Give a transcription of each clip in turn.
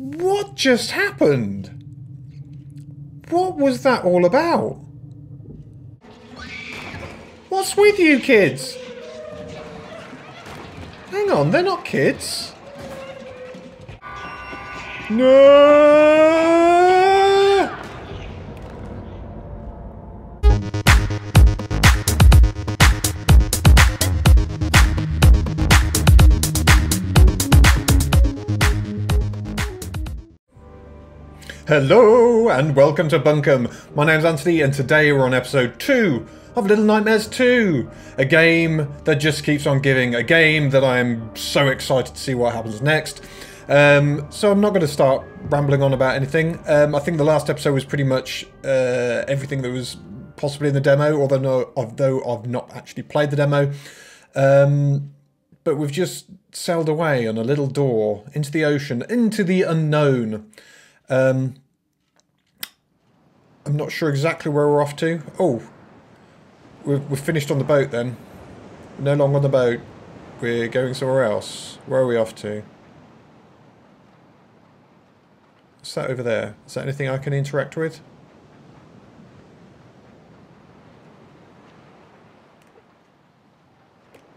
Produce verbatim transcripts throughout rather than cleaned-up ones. What just happened? What was that all about? What's with you kids? Hang on, they're not kids. No! Hello and welcome to Bunkum. My name's Anthony and today we're on episode two of Little Nightmares two, a game that just keeps on giving, a game that I'm so excited to see what happens next. Um, so I'm not going to start rambling on about anything. Um, I think the last episode was pretty much uh, everything that was possibly in the demo, although, no, although I've not actually played the demo. Um, but we've just sailed away on a little door into the ocean, into the unknown. Um, I'm not sure exactly where we're off to. Oh, we're, we're finished on the boat then. We're no longer on the boat. We're going somewhere else. Where are we off to? What's that over there? Is that anything I can interact with?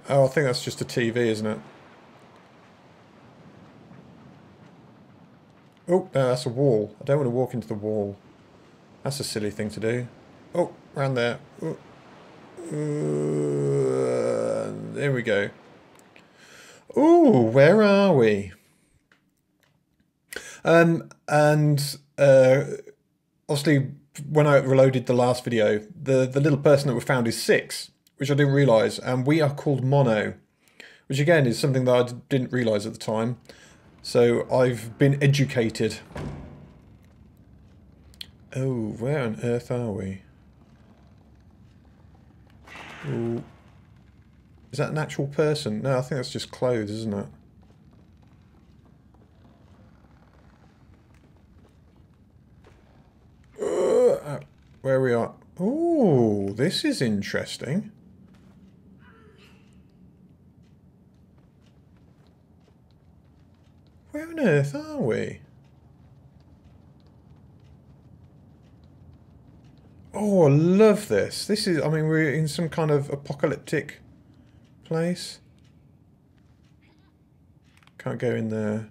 Oh, I think that's just a T V, isn't it? Oh, no, that's a wall. I don't want to walk into the wall. That's a silly thing to do. Oh, round there. Oh. Uh, there we go. Ooh, where are we? Um, and uh, obviously when I reloaded the last video, the, the little person that we found is Six, which I didn't realise, and we are called Mono, which again is something that I didn't realise at the time, so I've been educated. Oh, where on earth are we? Ooh. Is that an actual person? No, I think that's just clothes, isn't it? Where we are. Oh, this is interesting. Where on earth are we? Oh, I love this. This is, I mean, we're in some kind of apocalyptic place. Can't go in there.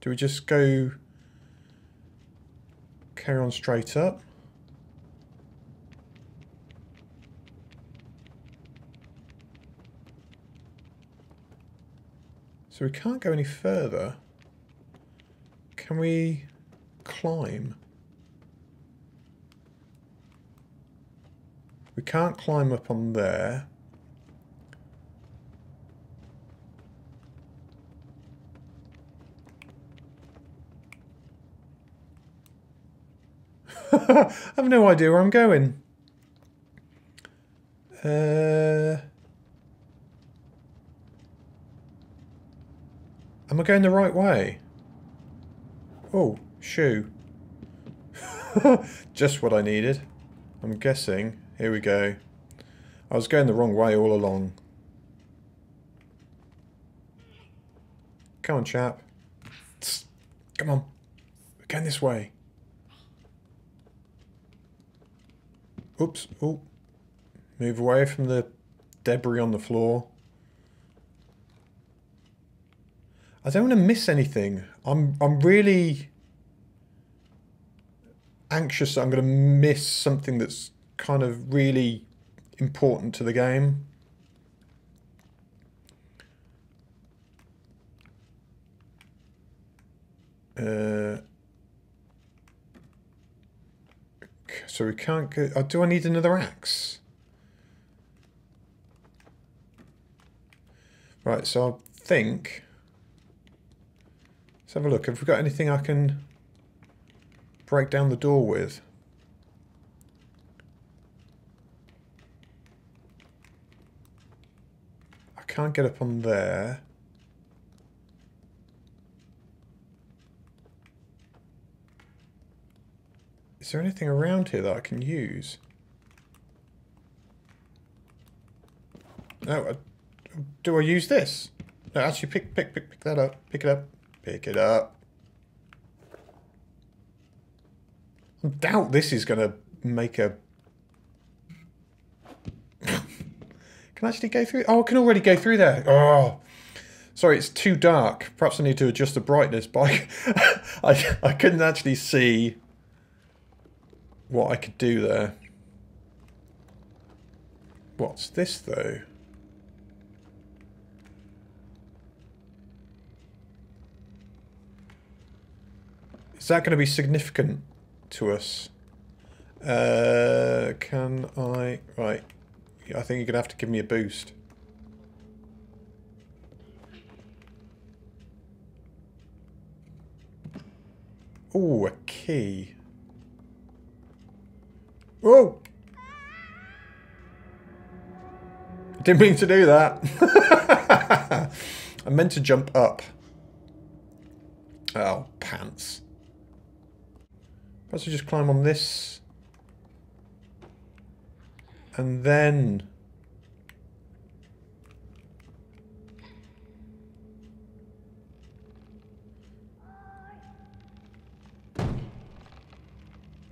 Do we just go carry on straight up? So we can't go any further. Can we climb? We can't climb up on there. I have no idea where I'm going. Uh... Am I going the right way? Oh, shoe. Just what I needed. I'm guessing. Here we go. I was going the wrong way all along. Come on, chap. Come on. We're going this way. Oops. Oh. Move away from the debris on the floor. I don't want to miss anything. I'm I'm really anxious that I'm going to miss something that's kind of really important to the game. Uh, so we can't go... Oh, do I need another axe? Right, so I think... Let's have a look. Have we got anything I can break down the door with? I can't get up on there. Is there anything around here that I can use? No. I, do I use this? No, actually pick, pick, pick, pick that up. Pick it up. Pick it up. I doubt this is going to make a... Can I actually go through? Oh, I can already go through there. Oh, sorry, it's too dark. Perhaps I need to adjust the brightness, but I, I, I couldn't actually see what I could do there. What's this, though? Is that going to be significant to us? Uh, can I... Right. I think you're going to have to give me a boost. Ooh, a key. Whoa! Didn't mean to do that. I meant to jump up. Oh, pants. Perhaps I just climb on this. And then...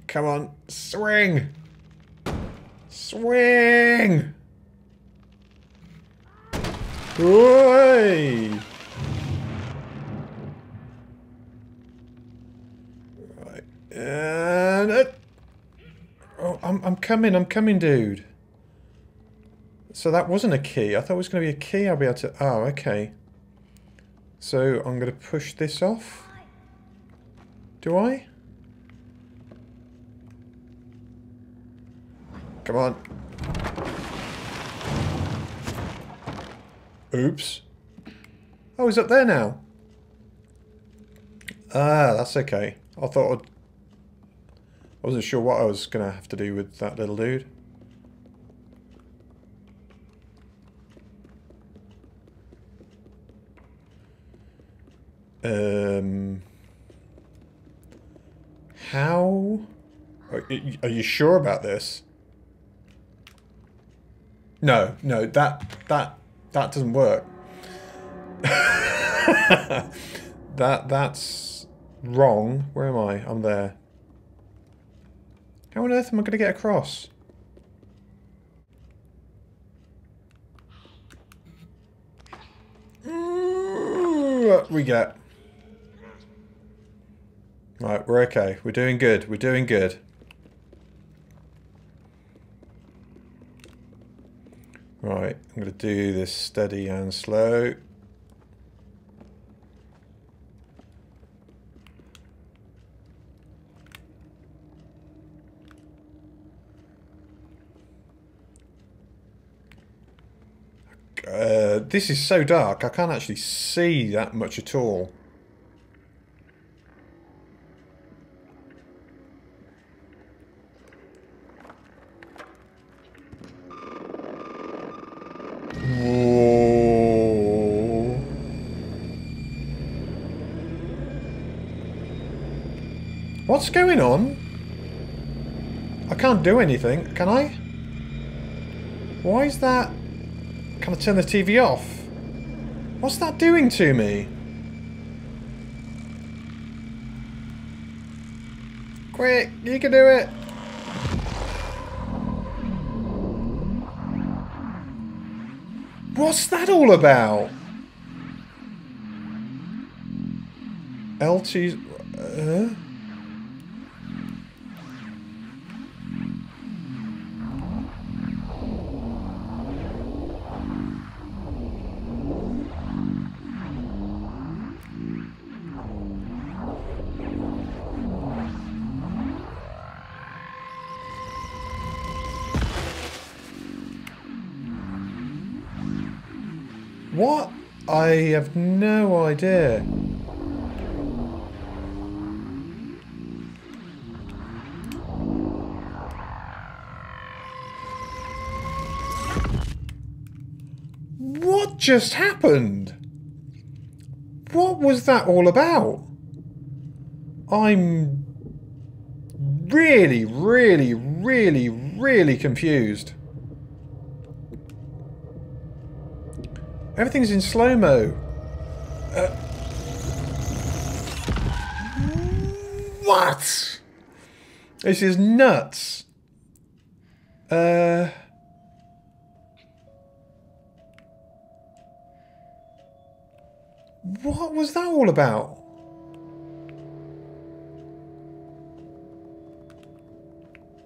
Come on, swing! Swing! Oi! Right, and... Uh, oh, I'm, I'm coming, I'm coming, dude. So that wasn't a key. I thought it was going to be a key I'll be able to... Oh, okay. So I'm going to push this off. Do I? Come on. Oops. Oh, he's up there now. Ah, that's okay. I thought I'd... I wasn't sure what I was going to have to do with that little dude. Um, how? Are, are you sure about this? No, no, that, that, that doesn't work. that, that's wrong. Where am I? I'm there. How on earth am I going to get across? Mm, what we get? Right, we're okay. We're doing good. We're doing good. Right, I'm going to do this steady and slow. Uh, this is so dark, I can't actually see that much at all. What's going on? I can't do anything, can I? Why is that... Can I turn the T V off? What's that doing to me? Quick, you can do it! What's that all about? L T's... Uh? What? I have no idea. What just happened? What was that all about? I'm really, really, really, really confused. Everything's in slow-mo. Uh, what? This is nuts. Uh... What was that all about?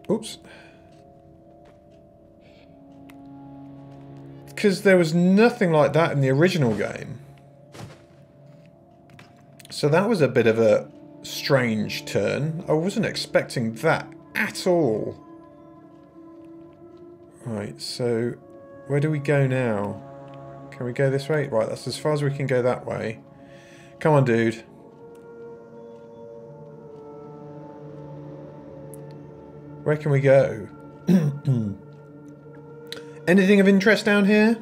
Oops. Because there was nothing like that in the original game. So that was a bit of a strange turn. I wasn't expecting that at all. Right, so where do we go now? Can we go this way? Right, that's as far as we can go that way. Come on, dude. Where can we go? Anything of interest down here?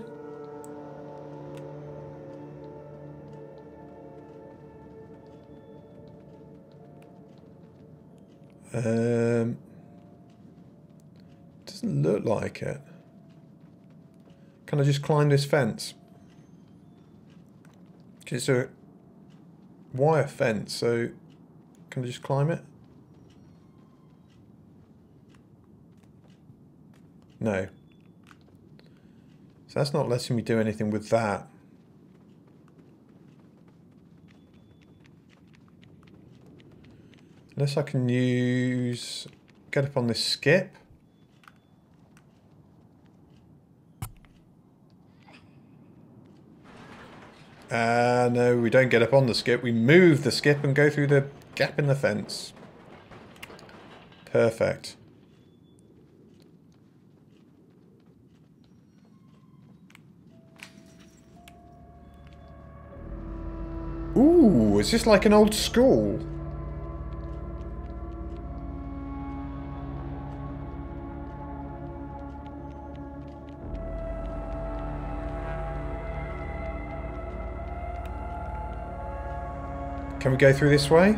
Um, doesn't look like it. Can I just climb this fence? It's a wire fence, so can I just climb it? No. That's not letting me do anything with that. Unless I can use... get up on this skip. Ah, uh, no, we don't get up on the skip. We move the skip and go through the gap in the fence. Perfect. Ooh, is this like an old school? Can we go through this way?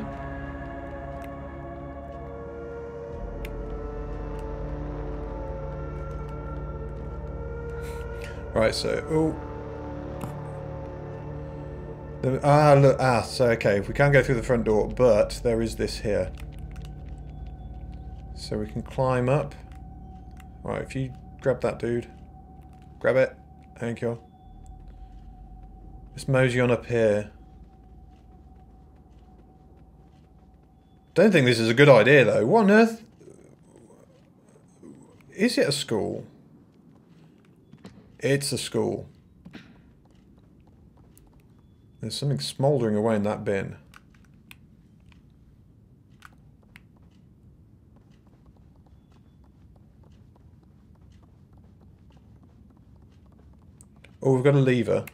Right, so... ooh. The, ah, look, ah, so okay, we can't go through the front door, but there is this here. So we can climb up. Alright, if you grab that dude. Grab it. Thank you. Let's mosey on up here. Don't think this is a good idea, though. What on earth? Is it a school? It's a school. There's something smouldering away in that bin. Oh, we've got a lever.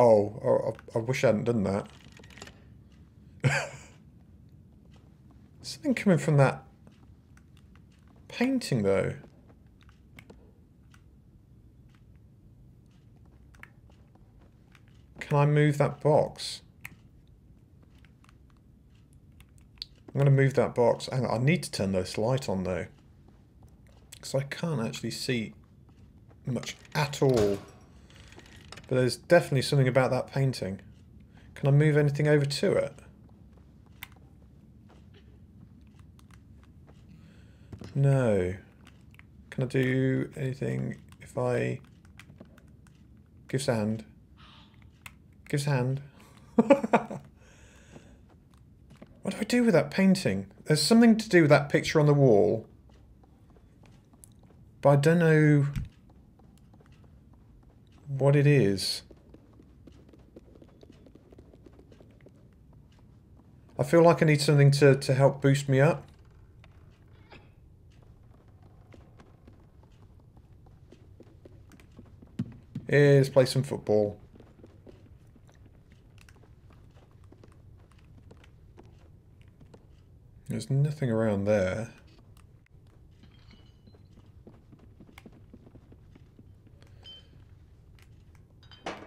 Oh, I, I wish I hadn't done that. Something coming from that painting, though. Can I move that box? I'm going to move that box. Hang on, I need to turn this light on though. Because I can't actually see much at all. But there's definitely something about that painting. Can I move anything over to it? No. Can I do anything if I... give sand? Gives hand. What do I do with that painting? There's something to do with that picture on the wall. But I don't know what it is. I feel like I need something to, to help boost me up. Yeah, let's play some football. There's nothing around there.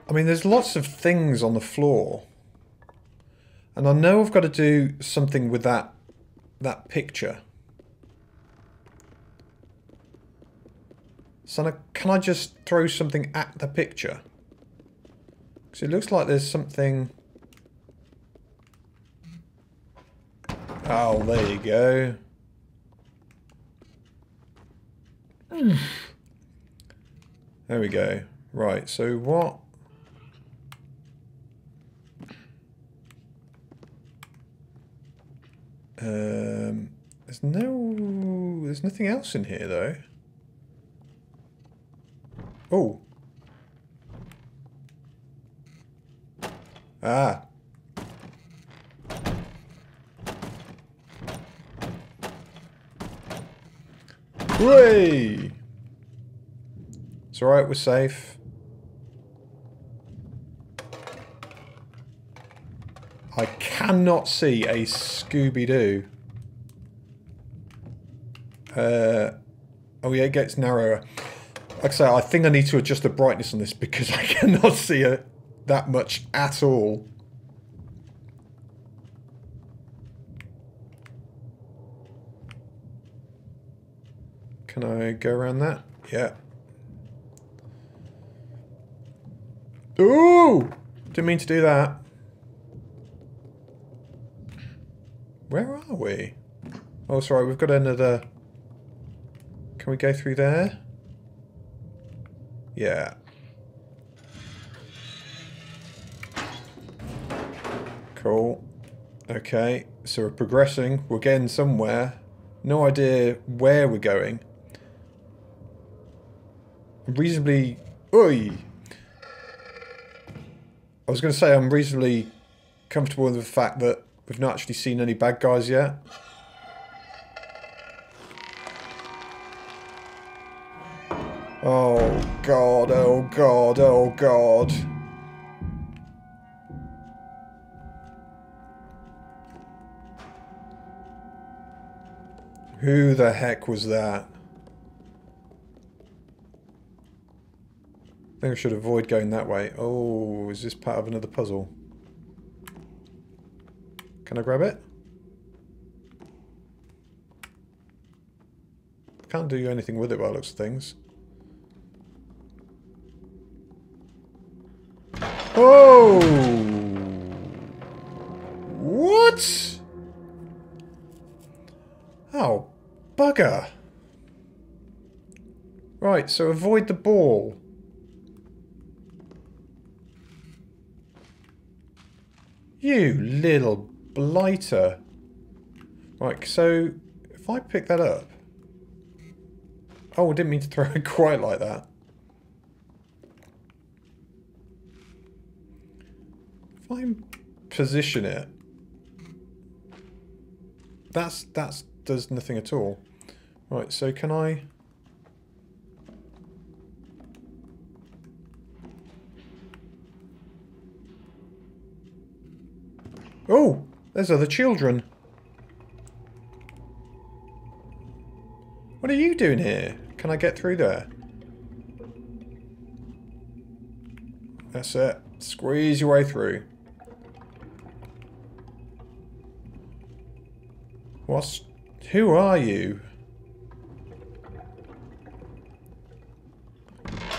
I mean, there's lots of things on the floor. And I know I've got to do something with that, that picture. So can I just throw something at the picture? Because it looks like there's something... Oh, there you go. There we go. Right, so what? Um, there's no, there's nothing else in here though. Oh. Ah. Hooray! It's alright, we're safe. I cannot see a Scooby-Doo. Uh, oh yeah, it gets narrower. Like I say, I think I need to adjust the brightness on this because I cannot see it that much at all. Can I go around that? Yeah. Ooh! Didn't mean to do that. Where are we? Oh, sorry, we've got another... Can we go through there? Yeah. Cool. Okay, so we're progressing. We're getting somewhere. No idea where we're going. Reasonably... Oi! I was going to say I'm reasonably comfortable with the fact that we've not actually seen any bad guys yet. Oh god, oh god, oh god. Who the heck was that? I think I should avoid going that way. Oh, is this part of another puzzle? Can I grab it? Can't do anything with it by the looks of things. Oh! What? Oh, bugger. Right, so avoid the ball. You little blighter. Right, so if I pick that up... Oh, I didn't mean to throw it quite like that. If I position it... That's... that's... does nothing at all. Right, so can I... Oh, there's other children. What are you doing here? Can I get through there? That's it. Squeeze your way through. What's... Who are you?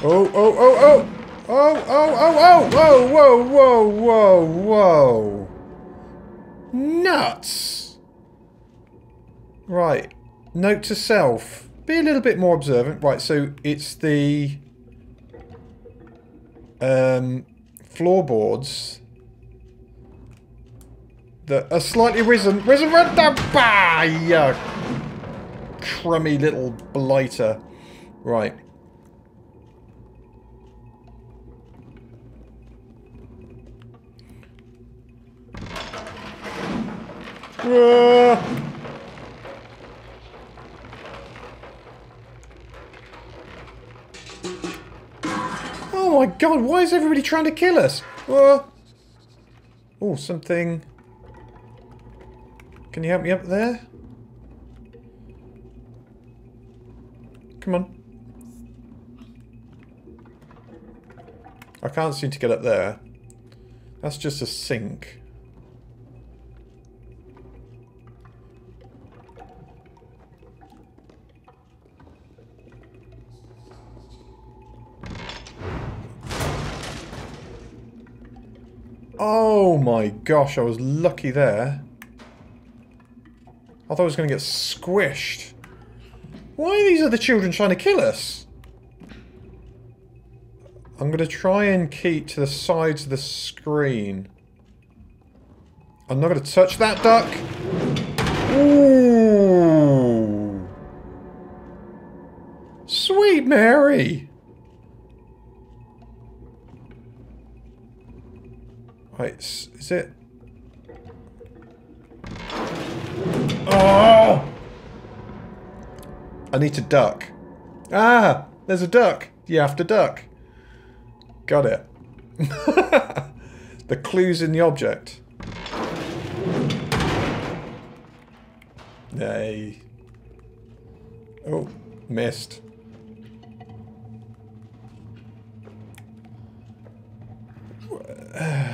Oh, oh, oh, oh! Oh, oh, oh, oh! Whoa, whoa, whoa, whoa, whoa! Nuts! Right, note to self. Be a little bit more observant. Right, so it's the um, floorboards that are slightly risen. Risen, run, bah, you crummy little blighter. Right. Uh, oh my god, why is everybody trying to kill us? Uh, oh, something... Can you help me up there? Come on. I can't seem to get up there. That's just a sink. Oh my gosh, I was lucky there. I thought I was going to get squished. Why are these other children trying to kill us? I'm going to try and keep to the sides of the screen. I'm not going to touch that duck. Ooh. Sweet Mary. Wait, is it? Oh! I need to duck. Ah! There's a duck. You have to duck. Got it. The clue's in the object. Nay. Oh, missed.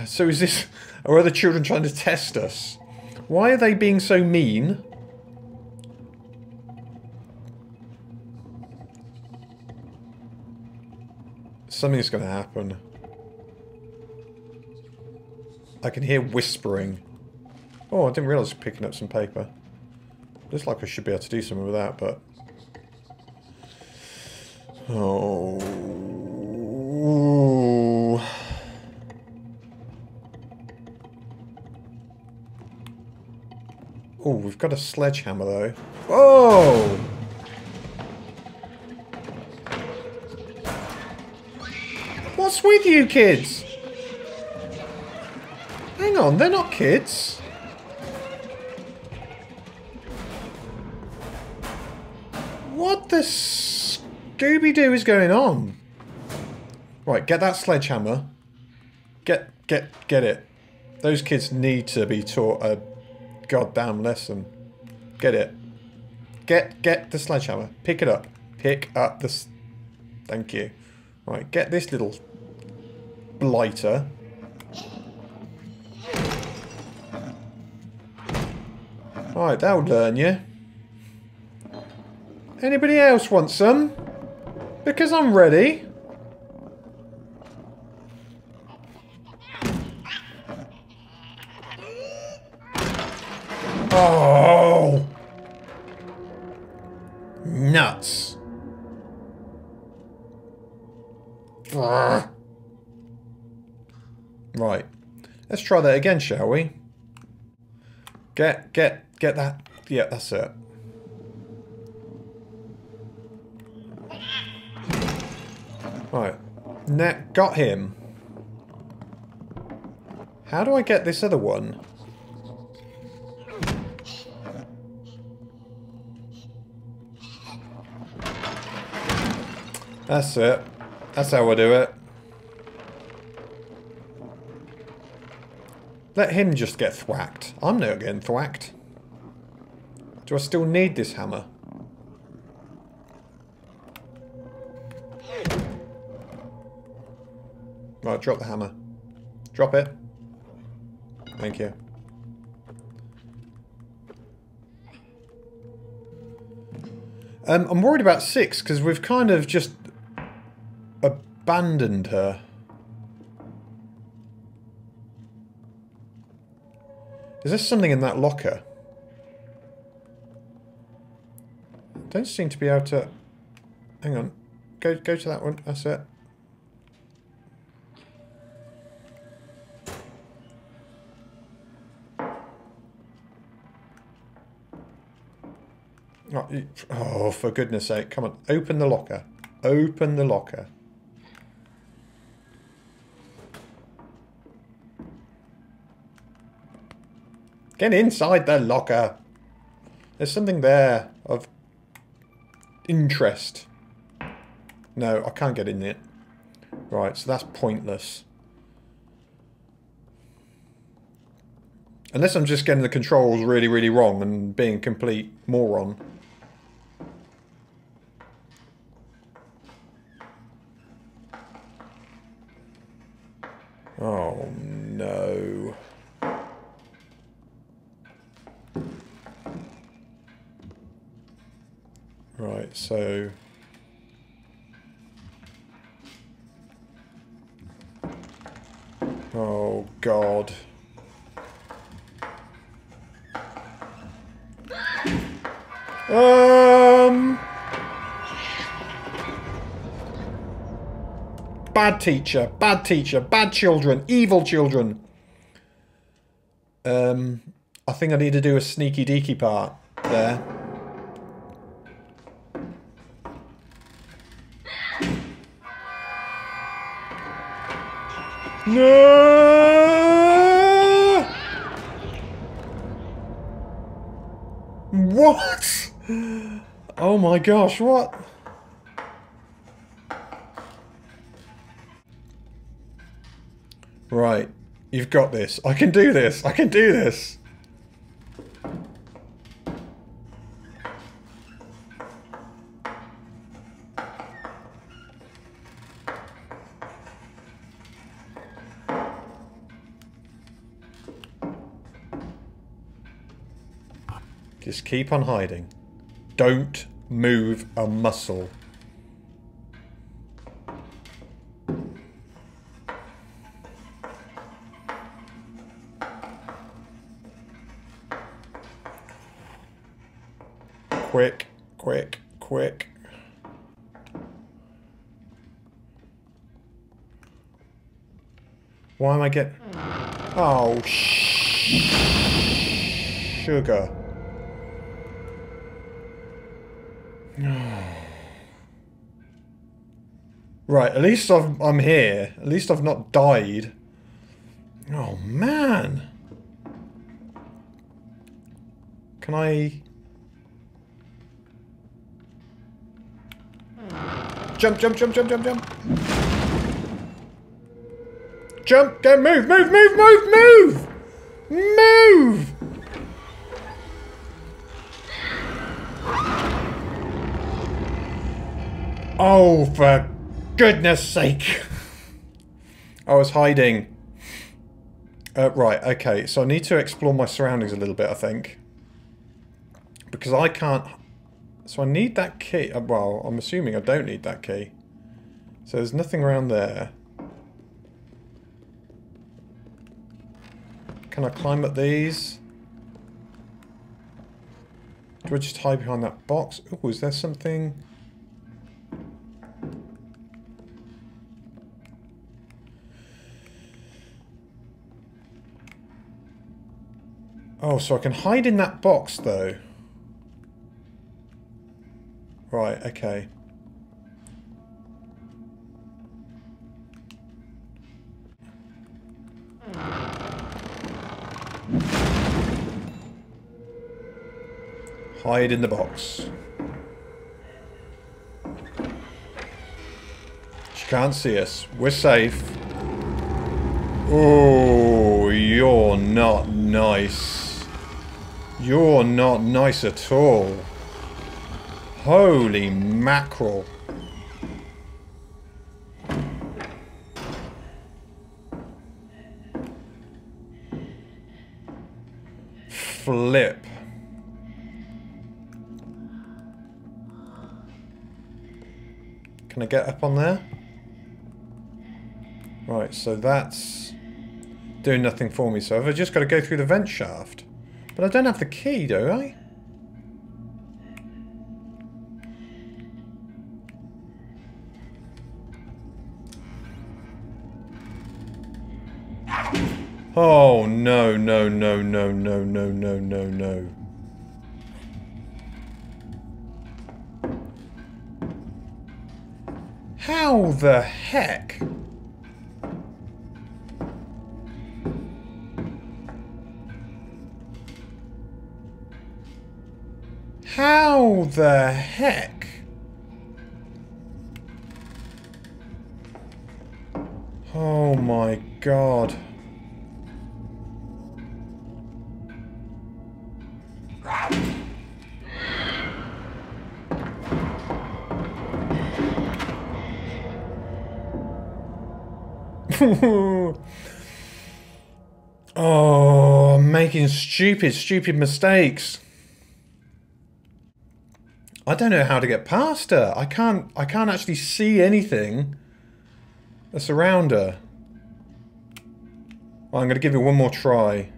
So is this... Are other children trying to test us? Why are they being so mean? Something's going to happen. I can hear whispering. Oh, I didn't realise I was picking up some paper. Looks like I should be able to do something with that, but... Oh... Oh, we've got a sledgehammer, though. Whoa! What's with you kids? Hang on, they're not kids. What the Scooby-Doo is going on? Right, get that sledgehammer. Get, get, get it. Those kids need to be taught a goddamn lesson. Get it. Get, get the sledgehammer. Pick it up. Pick up the... Thank you. Right, get this little blighter. Right, that'll learn you. Anybody else want some? Because I'm ready. Oh! Nuts. Right. Let's try that again, shall we? Get, get, get that. Yeah, that's it. Right. Now, got him. How do I get this other one? That's it. That's how I do it. Let him just get thwacked. I'm not getting thwacked. Do I still need this hammer? Right, drop the hammer. Drop it. Thank you. Um, I'm worried about Six, because we've kind of just... abandoned her. Is there something in that locker? Don't seem to be able to... Hang on. Go, go to that one. That's it. Oh, oh, for goodness sake. Come on. Open the locker. Open the locker. Get inside the locker. There's something there of interest. No, I can't get in it. Right, so that's pointless. Unless I'm just getting the controls really, really wrong and being a complete moron. Oh, no. Right, so... Oh, God. Um, bad teacher, bad teacher, bad children, evil children. Um, I think I need to do a sneaky deaky part there. No! What? Oh my gosh, what? Right, you've got this. I can do this. I can do this. Just keep on hiding. Don't move a muscle. Quick, quick, quick. Why am I getting... Oh, sh sugar. Right, at least I've, I'm here. At least I've not died. Oh, man. Can I... Jump, jump, jump, jump, jump, jump. Jump, don't move, move, move, move, move! Move! Oh, for goodness sake. I was hiding. Uh, right, okay, so I need to explore my surroundings a little bit, I think. Because I can't... So I need that key. Uh, well, I'm assuming I don't need that key. So there's nothing around there. Can I climb up these? Do I just hide behind that box? Ooh, is there something... Oh, so I can hide in that box, though. Right, okay. Hide in the box. She can't see us. We're safe. Oh, you're not nice. You're not nice at all. Holy mackerel. Flip. Can I get up on there? Right, so that's doing nothing for me. So have I just got to go through the vent shaft? But I don't have the key, do I? Oh, no, no, no, no, no, no, no, no, no. How the heck? How the heck? Oh my god. Oh, I'm making stupid, stupid mistakes. I don't know how to get past her. I can't I can't actually see anything that's around her. Well, I'm going to give it one more try.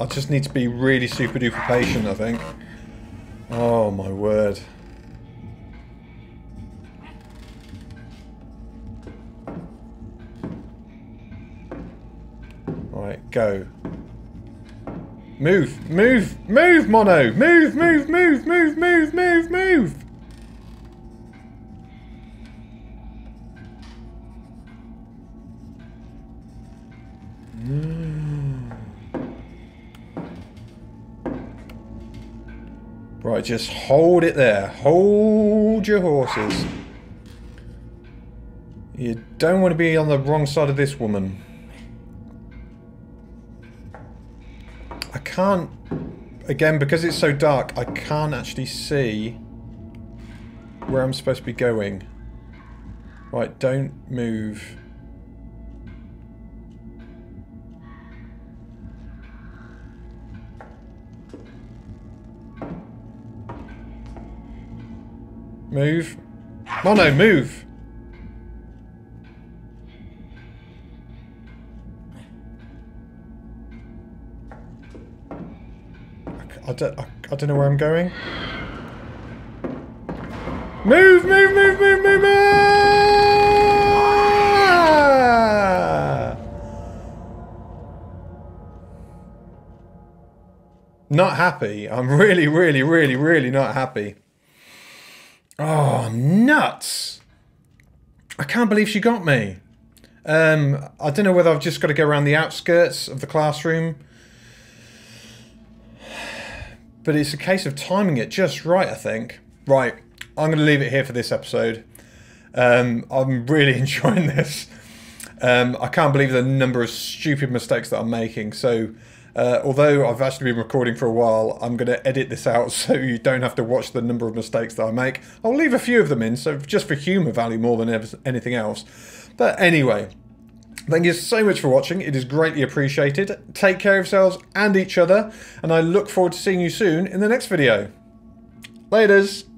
I just need to be really super duper patient, I think. Oh my word. Alright, go. Move, move, move, Mono! Move, move, move, move, move, move, move! Right, just hold it there. Hold your horses. You don't want to be on the wrong side of this woman. I can't... Again, because it's so dark, I can't actually see where I'm supposed to be going. Right, don't move. Move. Mono, move! I, I, don't, I, I don't know where I'm going. Move, move, move, move, move, move! Not happy. I'm really, really, really, really not happy. Oh, nuts! I can't believe she got me. Um, I don't know whether I've just got to go around the outskirts of the classroom. But it's a case of timing it just right, I think. Right, I'm going to leave it here for this episode. Um, I'm really enjoying this. Um, I can't believe the number of stupid mistakes that I'm making. So, Uh, although I've actually been recording for a while, I'm going to edit this out so you don't have to watch the number of mistakes that I make. I'll leave a few of them in, so just for humour value more than anything else. But anyway, thank you so much for watching. It is greatly appreciated. Take care of yourselves and each other, and I look forward to seeing you soon in the next video. Laters!